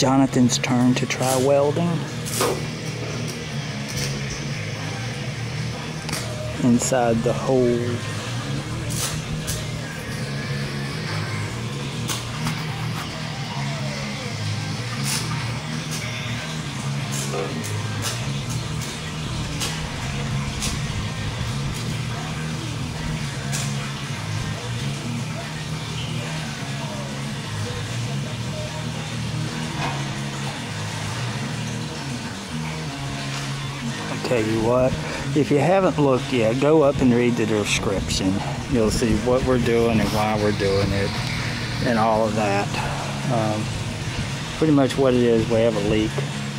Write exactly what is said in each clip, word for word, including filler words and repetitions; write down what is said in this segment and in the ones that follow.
Jonathan's turn to try welding. Inside the hole. Tell you what, if you haven't looked yet, go up and read the description. You'll see what we're doing and why we're doing it and all of that. Um, pretty much what it is, we have a leak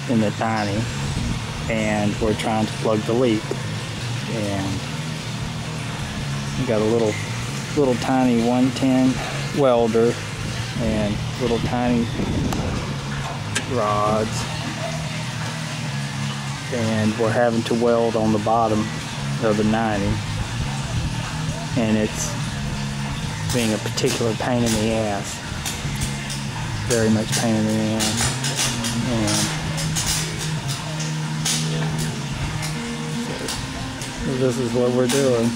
in the tiny and we're trying to plug the leak, and we got a little little tiny one ten welder and little tiny rods, and we're having to weld on the bottom of the ninety, and it's being a particular pain in the ass, very much pain in the ass. And this is what we're doing.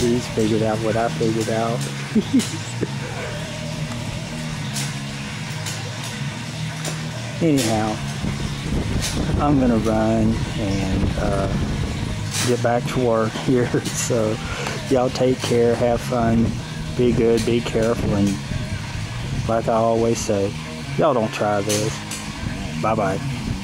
He's figured out what I figured out. Anyhow, I'm gonna run and uh, get back to work here. So y'all take care, have fun, be good, be careful, and like I always say, y'all don't try this. Bye-bye.